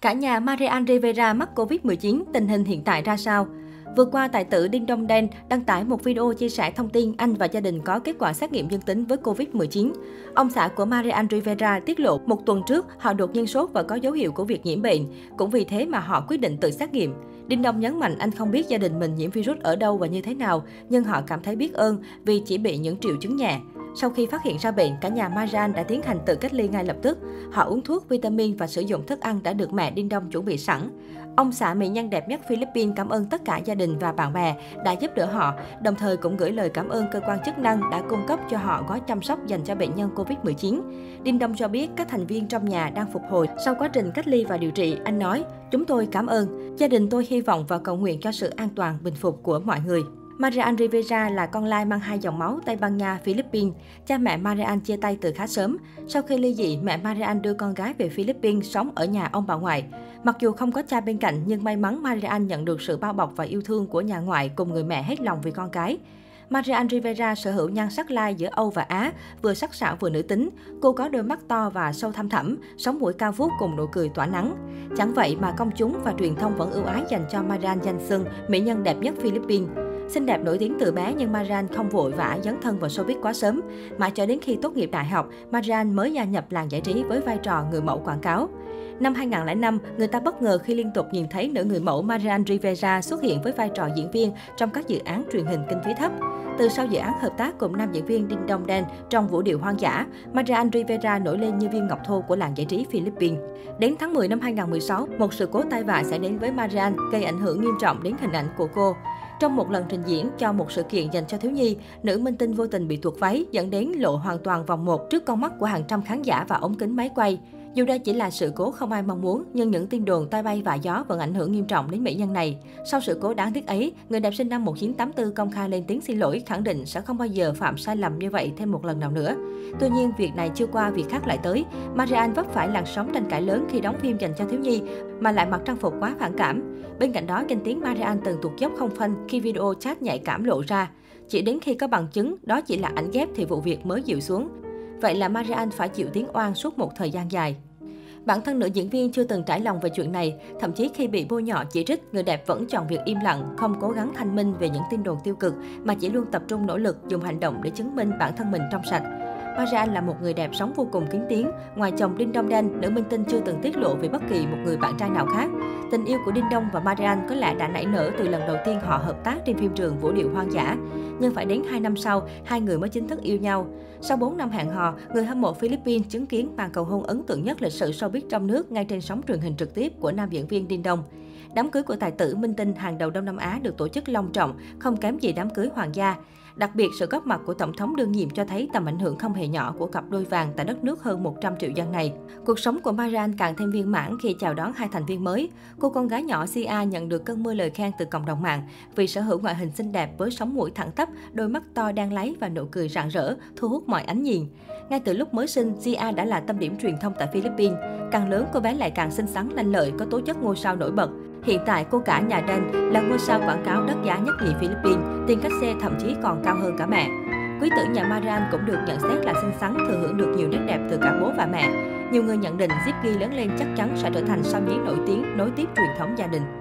Cả nhà Marian Rivera mắc Covid-19, tình hình hiện tại ra sao? Vừa qua, tài tử Dingdong Dantes đăng tải một video chia sẻ thông tin anh và gia đình có kết quả xét nghiệm dương tính với Covid-19. Ông xã của Marian Rivera tiết lộ một tuần trước họ đột nhiên sốt và có dấu hiệu của việc nhiễm bệnh. Cũng vì thế mà họ quyết định tự xét nghiệm. Dingdong nhấn mạnh anh không biết gia đình mình nhiễm virus ở đâu và như thế nào, nhưng họ cảm thấy biết ơn vì chỉ bị những triệu chứng nhẹ. Sau khi phát hiện ra bệnh, cả nhà Marian đã tiến hành tự cách ly ngay lập tức. Họ uống thuốc, vitamin và sử dụng thức ăn đã được mẹ Dingdong chuẩn bị sẵn. Ông xã mỹ nhân đẹp nhất Philippines cảm ơn tất cả gia đình và bạn bè đã giúp đỡ họ, đồng thời cũng gửi lời cảm ơn cơ quan chức năng đã cung cấp cho họ gói chăm sóc dành cho bệnh nhân Covid-19. Dingdong cho biết các thành viên trong nhà đang phục hồi sau quá trình cách ly và điều trị. Anh nói, chúng tôi cảm ơn. Gia đình tôi hy vọng và cầu nguyện cho sự an toàn, bình phục của mọi người. Marian Rivera là con lai mang hai dòng máu Tây Ban Nha, Philippines. Cha mẹ Marian chia tay từ khá sớm. Sau khi ly dị, mẹ Marian đưa con gái về Philippines sống ở nhà ông bà ngoại. Mặc dù không có cha bên cạnh, nhưng may mắn Marian nhận được sự bao bọc và yêu thương của nhà ngoại cùng người mẹ hết lòng vì con cái. Marian Rivera sở hữu nhan sắc lai giữa Âu và Á, vừa sắc sảo vừa nữ tính. Cô có đôi mắt to và sâu thăm thẳm, sống mũi cao vút cùng nụ cười tỏa nắng. Chẳng vậy mà công chúng và truyền thông vẫn ưu ái dành cho Marian danh xưng mỹ nhân đẹp nhất Philippines. Xinh đẹp nổi tiếng từ bé nhưng Marian không vội vã dấn thân vào showbiz quá sớm. Mãi cho đến khi tốt nghiệp đại học, Marian mới gia nhập làng giải trí với vai trò người mẫu quảng cáo. Năm 2005, người ta bất ngờ khi liên tục nhìn thấy nữ người mẫu Marian Rivera xuất hiện với vai trò diễn viên trong các dự án truyền hình kinh phí thấp. Từ sau dự án hợp tác cùng nam diễn viên Dingdong Dantes trong Vũ điệu hoang dã, Marian Rivera nổi lên như viên ngọc thô của làng giải trí Philippines. Đến tháng 10 năm 2016, một sự cố tai vạ sẽ đến với Marian, gây ảnh hưởng nghiêm trọng đến hình ảnh của cô. Trong một lần trình diễn cho một sự kiện dành cho thiếu nhi, nữ minh tinh vô tình bị tuột váy dẫn đến lộ hoàn toàn vòng một trước con mắt của hàng trăm khán giả và ống kính máy quay. Dù đây chỉ là sự cố không ai mong muốn, nhưng những tin đồn tai bay vạ gió vẫn ảnh hưởng nghiêm trọng đến mỹ nhân này. Sau sự cố đáng tiếc ấy, người đẹp sinh năm 1984 công khai lên tiếng xin lỗi, khẳng định sẽ không bao giờ phạm sai lầm như vậy thêm một lần nào nữa. Tuy nhiên, việc này chưa qua, việc khác lại tới. Marian vấp phải làn sóng tranh cãi lớn khi đóng phim dành cho thiếu nhi, mà lại mặc trang phục quá phản cảm. Bên cạnh đó, danh tiếng Marian từng tụt dốc không phanh khi video chat nhạy cảm lộ ra. Chỉ đến khi có bằng chứng, đó chỉ là ảnh ghép thì vụ việc mới dịu xuống. Vậy là Marian phải chịu tiếng oan suốt một thời gian dài. Bản thân nữ diễn viên chưa từng trải lòng về chuyện này, thậm chí khi bị bôi nhọ chỉ trích, người đẹp vẫn chọn việc im lặng, không cố gắng thanh minh về những tin đồn tiêu cực, mà chỉ luôn tập trung nỗ lực dùng hành động để chứng minh bản thân mình trong sạch. Marian là một người đẹp sống vô cùng kín tiếng. Ngoài chồng Dingdong Dantes, nữ minh tinh chưa từng tiết lộ về bất kỳ một người bạn trai nào khác. Tình yêu của Dingdong và Marian có lẽ đã nảy nở từ lần đầu tiên họ hợp tác trên phim trường Vũ điệu hoang dã. Nhưng phải đến 2 năm sau, hai người mới chính thức yêu nhau. Sau 4 năm hẹn hò, người hâm mộ Philippines chứng kiến màn cầu hôn ấn tượng nhất lịch sử showbiz trong nước ngay trên sóng truyền hình trực tiếp của nam diễn viên Dingdong. Đám cưới của tài tử minh tinh hàng đầu Đông Nam Á được tổ chức long trọng, không kém gì đám cưới hoàng gia. Đặc biệt, sự góp mặt của Tổng thống đương nhiệm cho thấy tầm ảnh hưởng không hề nhỏ của cặp đôi vàng tại đất nước hơn 100 triệu dân này. Cuộc sống của Marian càng thêm viên mãn khi chào đón hai thành viên mới. Cô con gái nhỏ Zia nhận được cơn mưa lời khen từ cộng đồng mạng vì sở hữu ngoại hình xinh đẹp với sống mũi thẳng tắp, đôi mắt to đang láy và nụ cười rạng rỡ, thu hút mọi ánh nhìn. Ngay từ lúc mới sinh, Zia đã là tâm điểm truyền thông tại Philippines. Càng lớn, cô bé lại càng xinh xắn lanh lợi, có tố chất ngôi sao nổi bật. Hiện tại, cô cả nhà Dantes là ngôi sao quảng cáo đắt giá nhất nhì Philippines, tiền cách xe thậm chí còn cao hơn cả mẹ. Quý tử nhà Marian cũng được nhận xét là xinh xắn, thừa hưởng được nhiều nét đẹp từ cả bố và mẹ. Nhiều người nhận định Zaynki lớn lên chắc chắn sẽ trở thành sao nhí nổi tiếng, nối tiếp truyền thống gia đình.